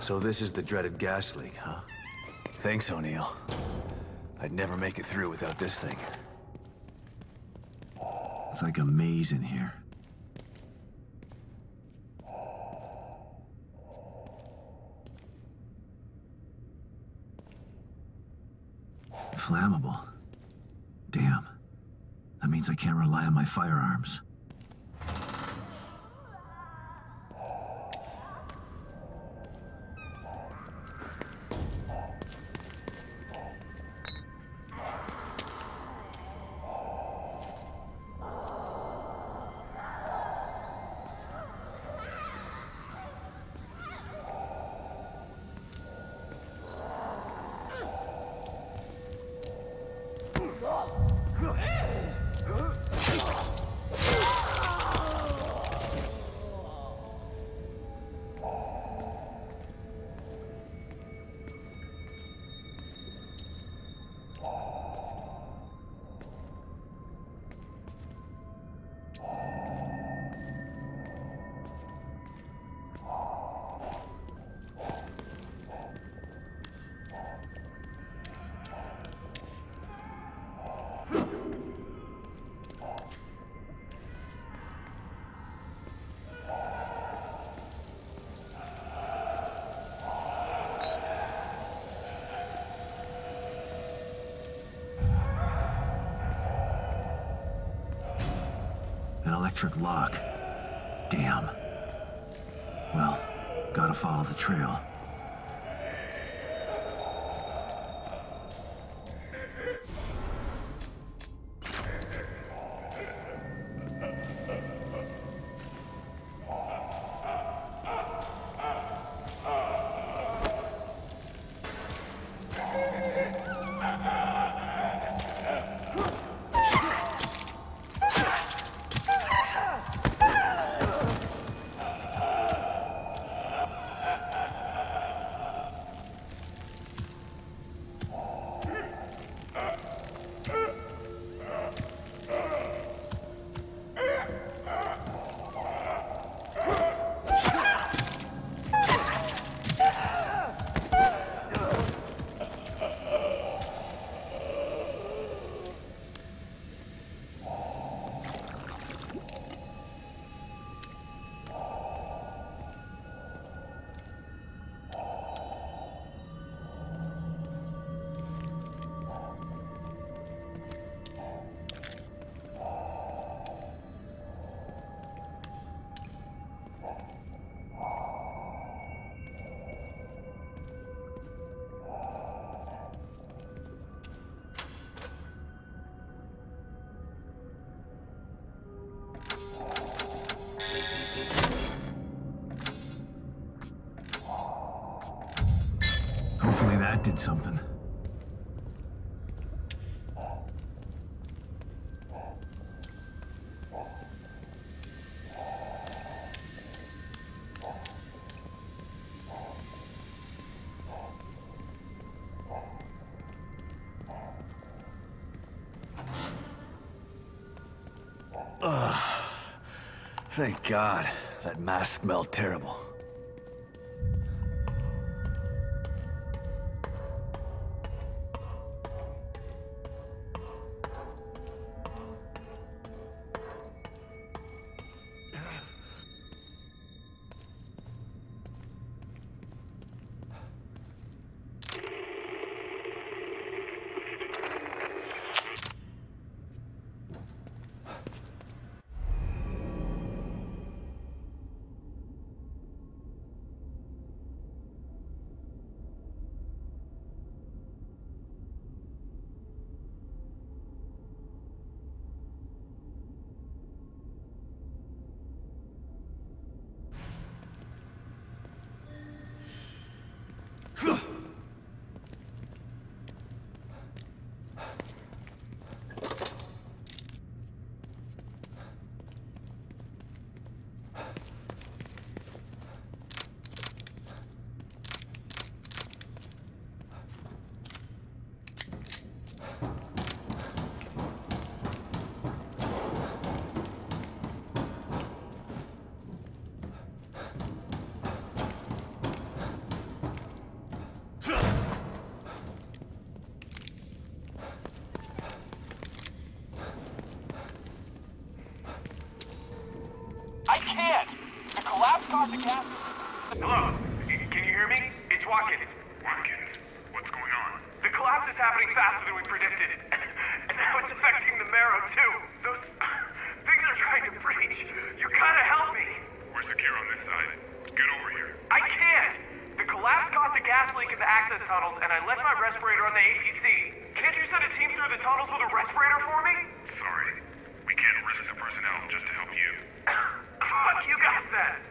So this is the dreaded gas leak, huh? Thanks, O'Neill. I'd never make it through without this thing. It's like a maze in here. Flammable. Damn. That means I can't rely on my firearms. Electric lock. Damn. Well, gotta follow the trail. Did something. Thank God. That mask smelled terrible. can't. The collapse caused the gas. Hello? Can you hear me? It's Watkins. Watkins? What's going on? The collapse is happening faster than we predicted. And now it's affecting the marrow, too. Those things are trying to breach. You gotta help me. We're secure on this side. Get over here. I can't. The collapse caused a gas leak in the access tunnels, and I left my respirator on the APC. Can't you send a team through the tunnels with a respirator for me? Sorry. We can't risk the personnel just to help you. Fuck you guys then!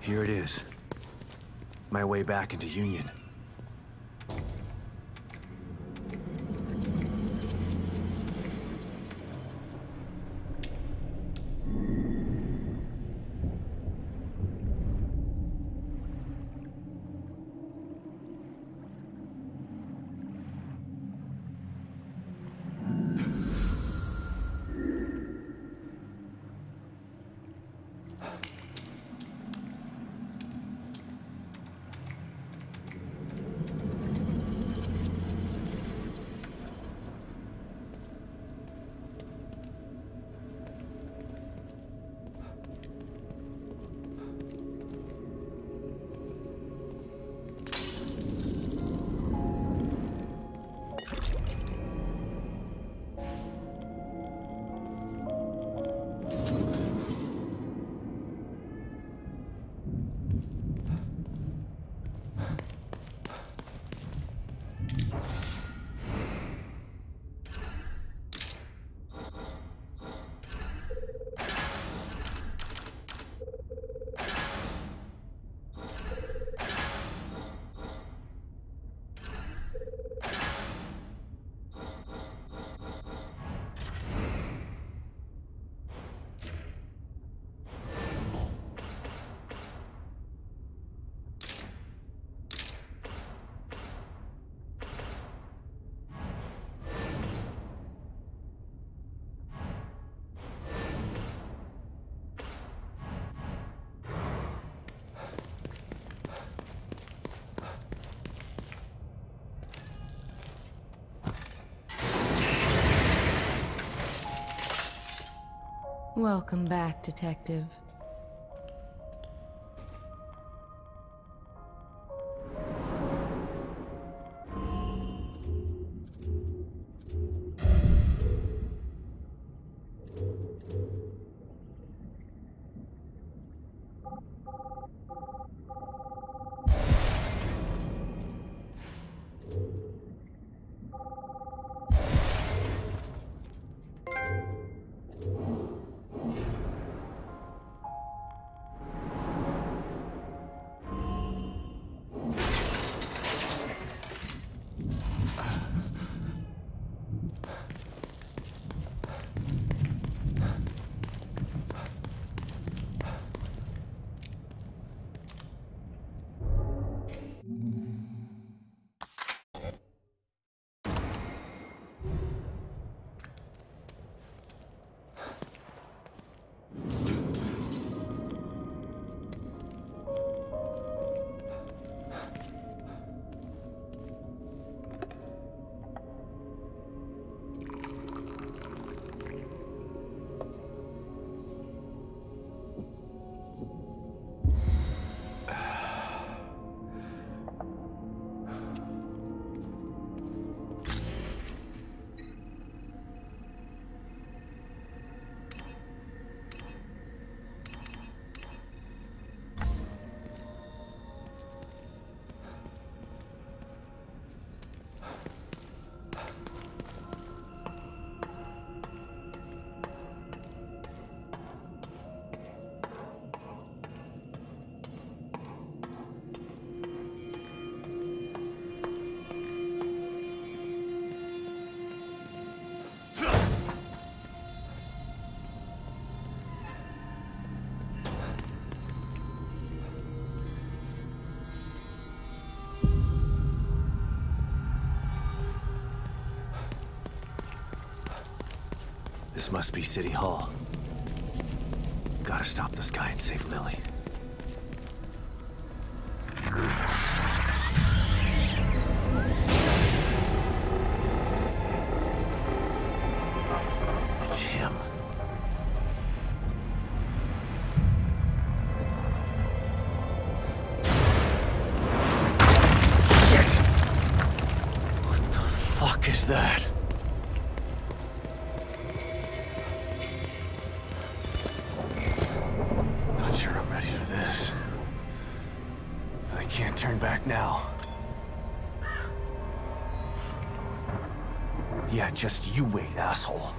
Here it is. My way back into Union. Welcome back, Detective. This must be City Hall. Gotta stop this guy and save Lily. Just you wait, asshole.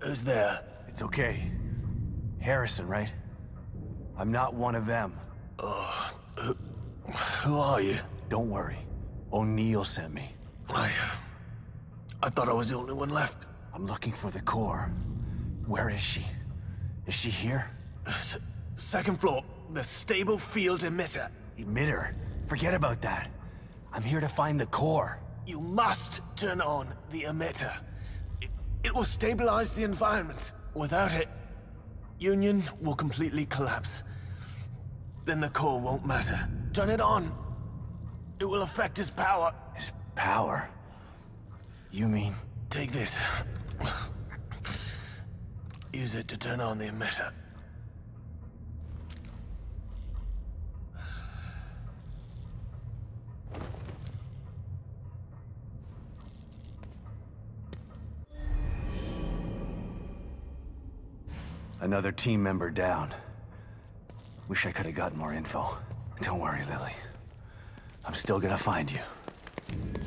Who's there? It's okay. Harrison, right? I'm not one of them. Who are you? Don't worry. O'Neill sent me. I thought I was the only one left. I'm looking for the core. Where is she? Is she here? Second floor. The stable field emitter. Emitter? Forget about that. I'm here to find the core. You must turn on the emitter. It will stabilize the environment. Without it, Union will completely collapse. Then the core won't matter. Turn it on. It will affect his power. His power? You mean? Take this. Use it to turn on the emitter. Another team member down. Wish I could have gotten more info. Don't worry, Lily. I'm still gonna find you.